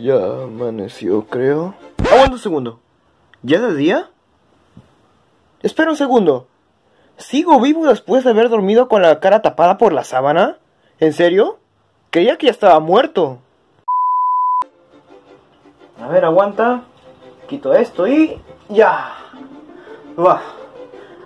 Ya amaneció, creo. Aguanta un segundo. ¿Ya de día? Espera un segundo. ¿Sigo vivo después de haber dormido con la cara tapada por la sábana? ¿En serio? Creía que ya estaba muerto. A ver, aguanta. Quito esto y... ¡ya! ¡Buah!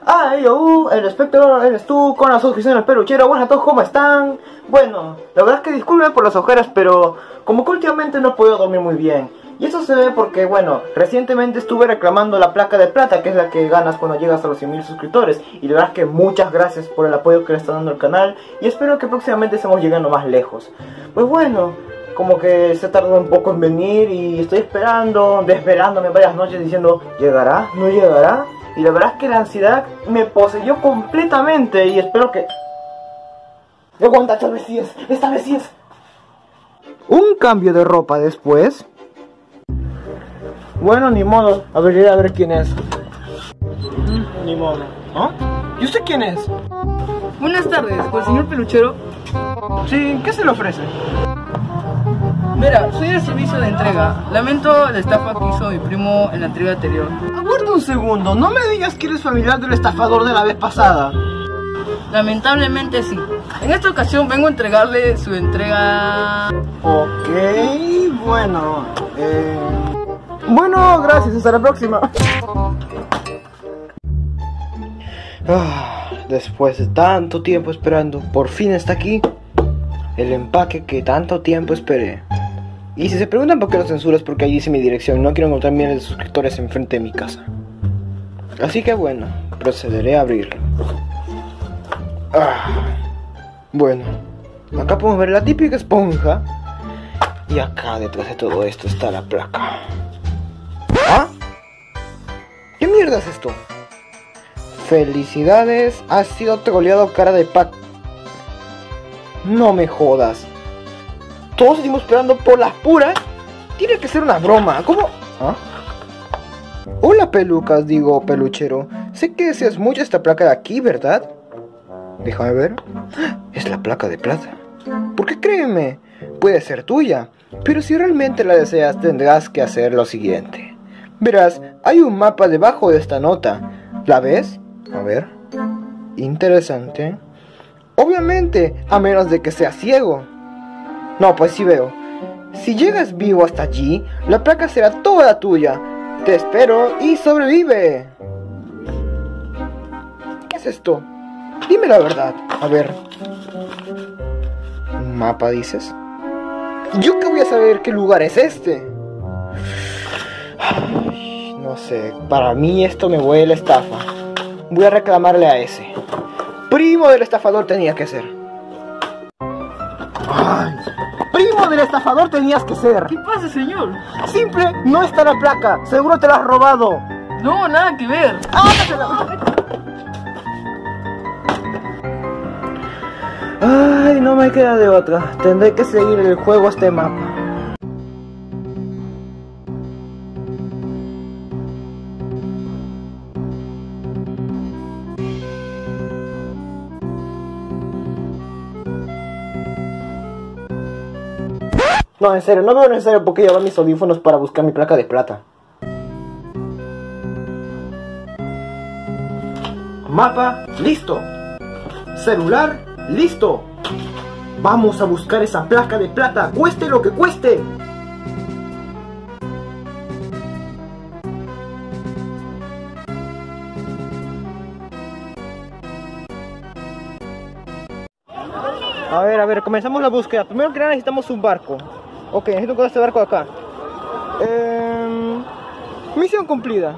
¡Ah, el espectador eres tú con las suscripciones peluchero! Buenas a todos, ¿cómo están? Bueno, la verdad es que disculpen por las ojeras, pero como que últimamente no he podido dormir muy bien. Y eso se ve porque, bueno, recientemente estuve reclamando la placa de plata, que es la que ganas cuando llegas a los 100.000 suscriptores. Y la verdad es que muchas gracias por el apoyo que le está dando el canal, y espero que próximamente estemos llegando más lejos. Pues bueno... como que se tardó un poco en venir y estoy esperando, desvelándome varias noches diciendo ¿llegará? ¿No llegará? Y la verdad es que la ansiedad me poseyó completamente y espero que... ¡Aguanta! ¡Esta vez sí es! ¿Un cambio de ropa después? Bueno, ni modo. A ver, iré a ver quién es. Ni modo. ¿Ah? ¿Y usted quién es? Buenas tardes, ¿con el señor peluchero? Sí, ¿qué se le ofrece? Mira, soy el servicio de entrega. Lamento la estafa que hizo mi primo en la entrega anterior. Aguarda un segundo, no me digas que eres familiar del estafador de la vez pasada. Lamentablemente sí. En esta ocasión vengo a entregarle su entrega... Ok, bueno... Bueno, gracias, hasta la próxima. Después de tanto tiempo esperando, por fin está aquí el empaque que tanto tiempo esperé. Y si se preguntan por qué lo censuro es porque ahí dice mi dirección. No quiero encontrar miles de suscriptores enfrente de mi casa. Así que bueno, procederé a abrirlo. Bueno, acá podemos ver la típica esponja. Y acá detrás de todo esto está la placa. ¿Ah? ¿Qué mierda es esto? Felicidades, has sido troleado cara de pack. No me jodas. Todos seguimos esperando por las puras. Tiene que ser una broma. ¿Cómo? ¿Ah? Hola pelucas, digo peluchero. Sé que deseas mucho esta placa de aquí, ¿verdad? Déjame ver. Es la placa de plata. Porque créeme, puede ser tuya. Pero si realmente la deseas tendrás que hacer lo siguiente. Verás, hay un mapa debajo de esta nota. ¿La ves? A ver. Interesante. Obviamente, a menos de que seas ciego. No, pues sí veo. Si llegas vivo hasta allí, la placa será toda tuya. Te espero y sobrevive. ¿Qué es esto? Dime la verdad. A ver. ¿Un mapa dices? ¿Yo qué voy a saber qué lugar es este? Ay, no sé. Para mí esto me huele a la estafa. Voy a reclamarle a ese. Primo del estafador tenía que ser. Ay. Primo del estafador tenías que ser. ¿Qué pasa, señor? Simple, no está la placa. Seguro te la has robado. No, nada que ver. Ay, no me queda de otra. Tendré que seguir el juego a este mapa. No, en serio, no veo en serio por qué llevar mis audífonos para buscar mi placa de plata. Mapa, listo. Celular, listo. Vamos a buscar esa placa de plata, cueste lo que cueste. A ver, comenzamos la búsqueda. Primero que nada necesitamos un barco. Ok, necesito encontrar este barco de acá. Misión cumplida.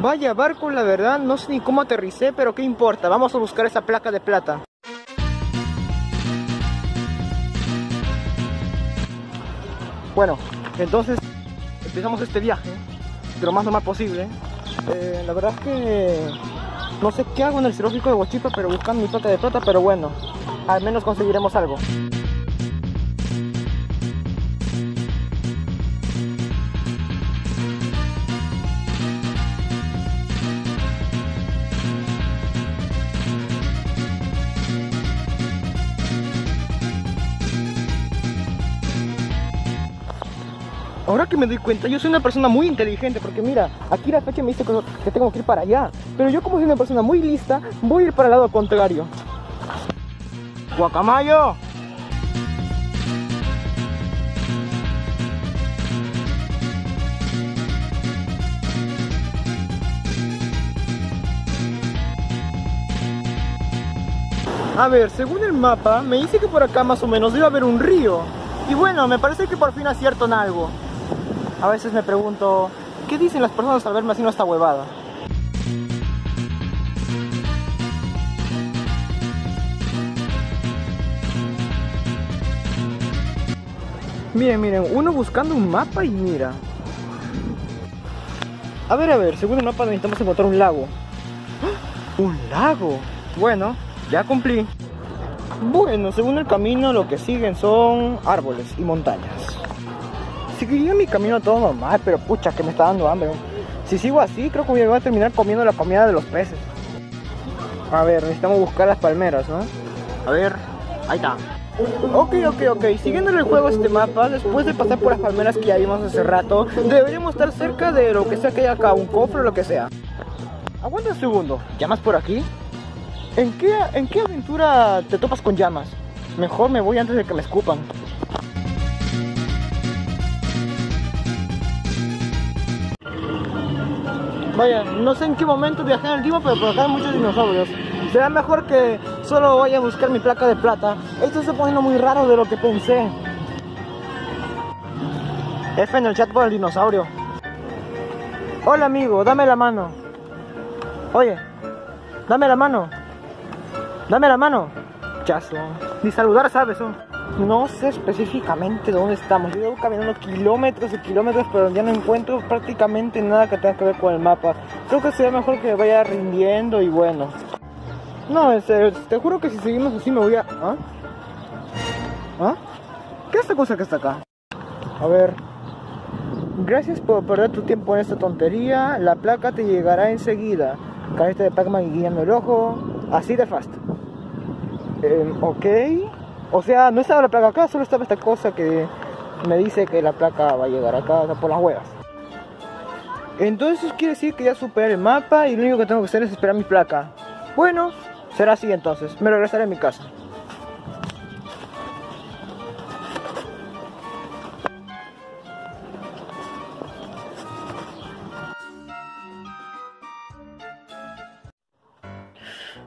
Vaya barco, la verdad, no sé ni cómo aterricé, pero qué importa, vamos a buscar esa placa de plata. Bueno, entonces empezamos este viaje de lo más normal posible. La verdad es que no sé qué hago en el cirúrgico de Huachipa, pero buscando mi placa de plata, pero bueno, al menos conseguiremos algo. Ahora que me doy cuenta, yo soy una persona muy inteligente, porque mira, aquí la fecha me dice que tengo que ir para allá, pero yo, como soy una persona muy lista, voy a ir para el lado contrario. ¡Guacamayo! A ver, según el mapa, me dice que por acá más o menos debe haber un río. Y bueno, me parece que por fin acierto en algo. A veces me pregunto, ¿qué dicen las personas al verme haciendo esta huevada? Miren, miren, uno buscando un mapa y mira. A ver, según el mapa necesitamos encontrar un lago. ¡Ah! ¿Un lago? Bueno, ya cumplí. Bueno, según el camino, lo que siguen son árboles y montañas. Seguiría mi camino todo normal, pero pucha, que me está dando hambre. Si sigo así, creo que voy a terminar comiendo la comida de los peces. A ver, necesitamos buscar las palmeras, ¿no? A ver, ahí está. Ok, siguiendo en el juego este mapa, después de pasar por las palmeras que ya vimos hace rato, deberíamos estar cerca de lo que sea que haya acá, un cofre o lo que sea. Aguanta un segundo, ¿llamas por aquí? ¿En qué aventura te topas con llamas? Mejor me voy antes de que me escupan. Vaya, no sé en qué momento viajé en el tiempo, pero por acá hay muchos dinosaurios. Será mejor que solo vaya a buscar mi placa de plata. Esto se está poniendo muy raro de lo que pensé. F en el chat por el dinosaurio. Hola amigo, dame la mano. Oye, dame la mano. Dame la mano, chazo. Ni saludar, ¿sabes? No sé específicamente dónde estamos. Yo llevo caminando kilómetros y kilómetros, pero ya no encuentro prácticamente nada que tenga que ver con el mapa. Creo que sería mejor que vaya rindiendo y bueno. No, en serio, te juro que si seguimos así me voy a... ¿Ah? ¿Ah? ¿Qué es esta cosa que está acá? A ver. Gracias por perder tu tiempo en esta tontería. La placa te llegará enseguida. Carita de Pac-Man y guiando el ojo. Así de fast. Ok, o sea, no estaba la placa acá, solo estaba esta cosa que me dice que la placa va a llegar acá, o sea, por las huevas. Entonces quiere decir que ya superé el mapa y lo único que tengo que hacer es esperar mi placa. Bueno, será así entonces, me regresaré a mi casa.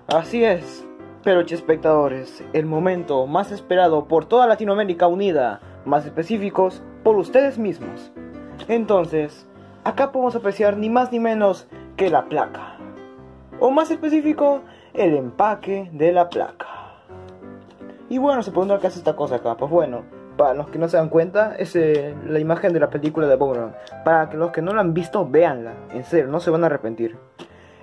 Así es. Peluchespectadores, el momento más esperado por toda Latinoamérica Unida, más específicos, por ustedes mismos. Entonces, acá podemos apreciar ni más ni menos que la placa. O más específico, el empaque de la placa. Y bueno, se preguntan qué hace esta cosa acá. Pues bueno, para los que no se dan cuenta, es la imagen de la película de Boomerang. Para que los que no la han visto, véanla. En serio, no se van a arrepentir.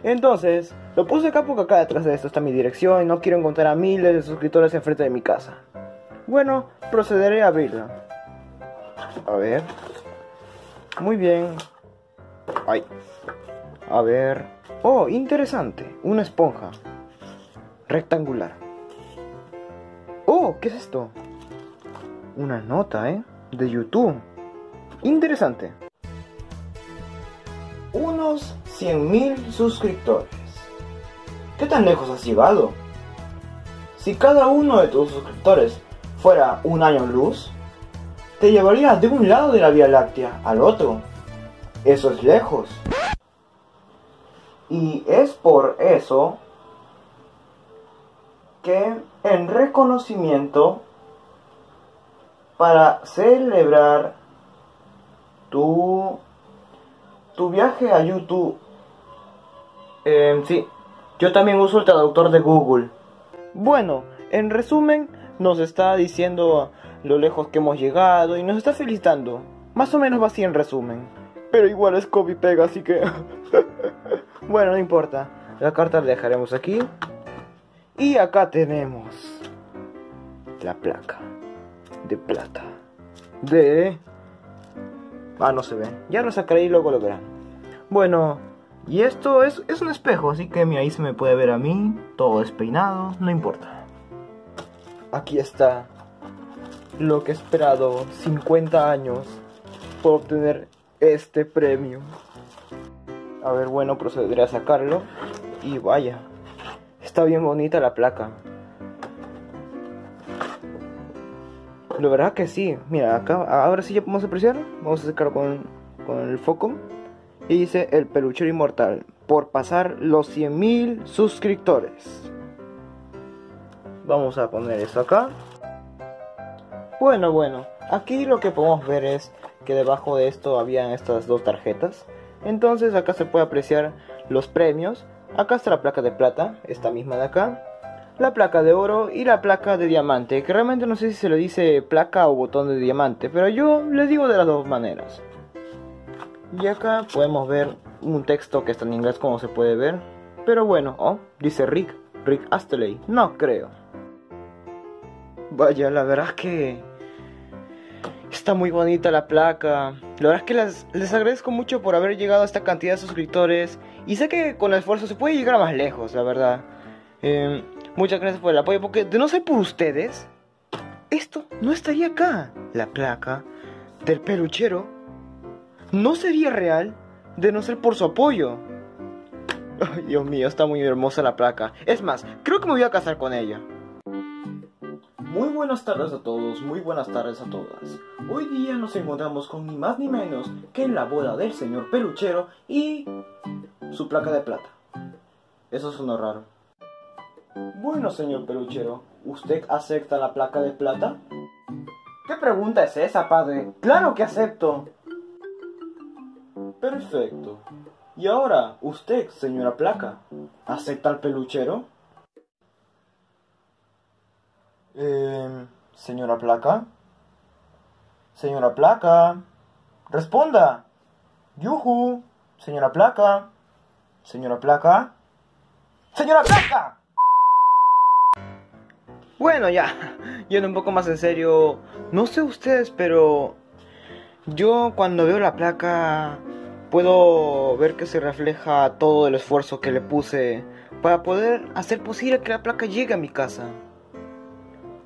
Entonces, lo puse acá porque acá detrás de esto está mi dirección y no quiero encontrar a miles de suscriptores enfrente de mi casa. Bueno, procederé a abrirla. A ver. Muy bien. Ay. A ver. Oh, interesante. Una esponja. Rectangular. Oh, ¿qué es esto? Una nota, de YouTube. Interesante. Unos 100.000 suscriptores. ¿Qué tan lejos has llegado? Si cada uno de tus suscriptores fuera un año luz, te llevaría de un lado de la Vía Láctea al otro. Eso es lejos. Y es por eso que en reconocimiento para celebrar tu viaje a YouTube. Sí, yo también uso el traductor de Google. Bueno, en resumen, nos está diciendo lo lejos que hemos llegado y nos está felicitando. Más o menos va así en resumen. Pero igual es copy pega, así que... Bueno, no importa. La carta la dejaremos aquí. Y acá tenemos la placa de plata de... Ah, no se ve. Ya lo sacaré y luego lo verán. Bueno, y esto es un espejo, así que mira, ahí se me puede ver a mí, todo despeinado, no importa. Aquí está lo que he esperado 50 años puedo obtener este premio. A ver, bueno, procederé a sacarlo. Y vaya, está bien bonita la placa. La verdad que sí. Mira, acá, ahora sí ya podemos apreciar. Vamos a sacar con el foco. Y dice El Peluchero Inmortal, por pasar los 100.000 suscriptores. Vamos a poner esto acá. Bueno, aquí lo que podemos ver es que debajo de esto habían estas dos tarjetas. Entonces acá se puede apreciar los premios. Acá está la placa de plata, esta misma de acá, la placa de oro y la placa de diamante, que realmente no sé si se le dice placa o botón de diamante, pero yo le digo de las dos maneras. Y acá podemos ver un texto que está en inglés, como se puede ver, pero bueno, oh, dice Rick Astley, no creo. Vaya, la verdad es que está muy bonita la placa. La verdad es que les agradezco mucho por haber llegado a esta cantidad de suscriptores. Y sé que con el esfuerzo se puede llegar a más lejos, la verdad. Muchas gracias por el apoyo, porque de no ser por ustedes, esto no estaría acá. La placa del peluchero no sería real de no ser por su apoyo. Ay, Dios mío, está muy hermosa la placa. Es más, creo que me voy a casar con ella. Muy buenas tardes a todos, muy buenas tardes a todas. Hoy día nos encontramos con ni más ni menos que la boda del señor peluchero y su placa de plata. Eso suena raro. Bueno, señor peluchero, ¿usted acepta la placa de plata? ¿Qué pregunta es esa, padre? ¡Claro que acepto! Perfecto. Y ahora, usted, señora placa, ¿acepta al peluchero? Señora placa. Señora placa. Responda. Yuhu. Señora placa. Señora placa. Señora placa. Bueno, ya. Yendo un poco más en serio. No sé ustedes, pero yo cuando veo la placa puedo ver que se refleja todo el esfuerzo que le puse para poder hacer posible que la placa llegue a mi casa.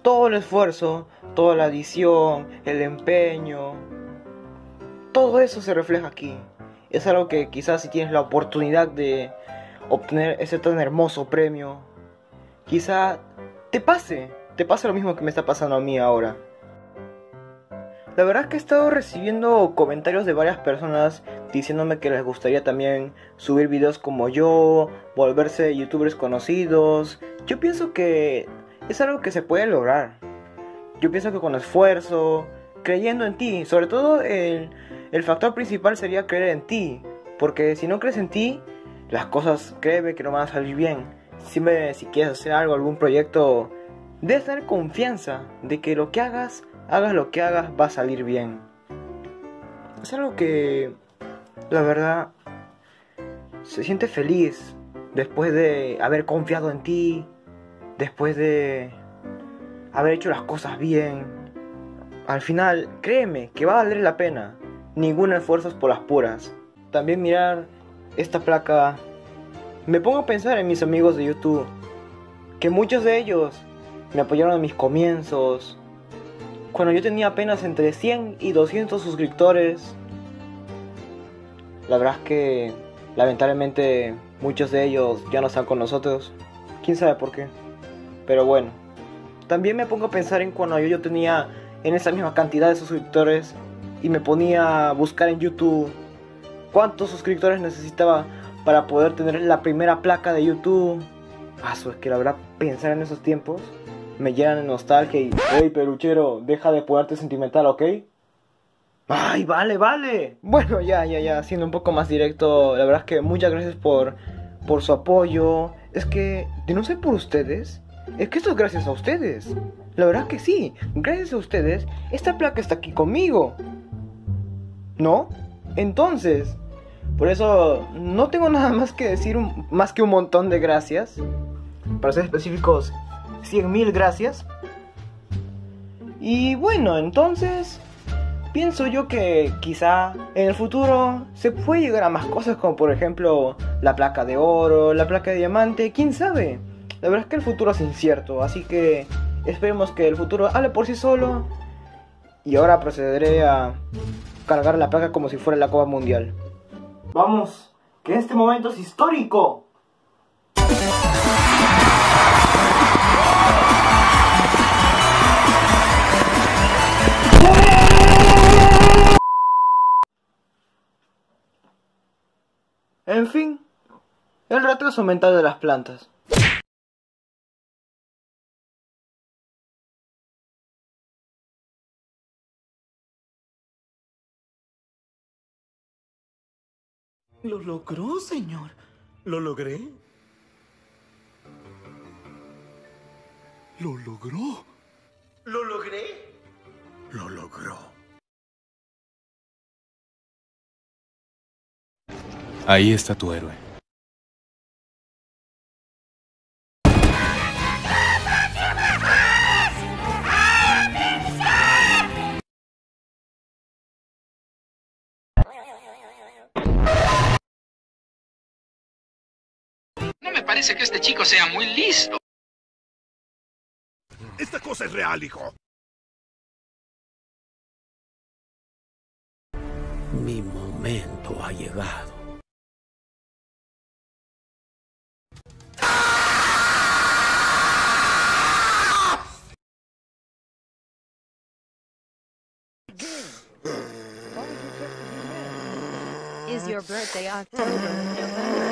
Todo el esfuerzo, toda la edición, el empeño, todo eso se refleja aquí. Es algo que quizás si tienes la oportunidad de obtener ese tan hermoso premio, quizá te pase lo mismo que me está pasando a mí ahora. La verdad es que he estado recibiendo comentarios de varias personas diciéndome que les gustaría también subir videos como yo, volverse youtubers conocidos. Yo pienso que es algo que se puede lograr. Yo pienso que con esfuerzo, creyendo en ti, sobre todo el factor principal sería creer en ti. Porque si no crees en ti, las cosas, créeme que no van a salir bien. Siempre si quieres hacer algo, algún proyecto, debes tener confianza de que lo que hagas, hagas lo que hagas, va a salir bien. Es algo que, la verdad, se siente feliz después de haber confiado en ti. Después de haber hecho las cosas bien, al final, créeme, que va a valer la pena. Ningún esfuerzo es por las puras. También mirar esta placa, me pongo a pensar en mis amigos de YouTube, que muchos de ellos me apoyaron en mis comienzos. Cuando yo tenía apenas entre 100 y 200 suscriptores, la verdad es que, lamentablemente, muchos de ellos ya no están con nosotros. ¿Quién sabe por qué? Pero bueno, también me pongo a pensar en cuando yo tenía en esa misma cantidad de suscriptores y me ponía a buscar en YouTube cuántos suscriptores necesitaba para poder tener la primera placa de YouTube. Ah, es que la verdad, pensar en esos tiempos me llena de nostalgia y... Hey, peluchero, deja de ponerte sentimental, ¿ok? ¡Ay, vale! Bueno, ya, siendo un poco más directo, la verdad es que muchas gracias por su apoyo. Es que, de no ser por ustedes... Es que esto es gracias a ustedes. La verdad que sí. Gracias a ustedes, esta placa está aquí conmigo, ¿no? Entonces, por eso no tengo nada más que decir, más que un montón de gracias. Para ser específicos, 100.000 gracias. Y bueno, entonces pienso yo que quizá en el futuro se puede llegar a más cosas, como por ejemplo la placa de oro, la placa de diamante, quién sabe. La verdad es que el futuro es incierto, así que esperemos que el futuro hable por sí solo. Y ahora procederé a cargar la placa como si fuera la Copa Mundial. Vamos, que este momento es histórico. En fin, el retraso mental de las plantas. Lo logró, señor. ¿Lo logré? ¿Lo logró? ¿Lo logré? Lo logró. Ahí está tu héroe. No me parece que este chico sea muy listo. Esta cosa es real, hijo. Mi momento ha llegado. Is your birthday October, November?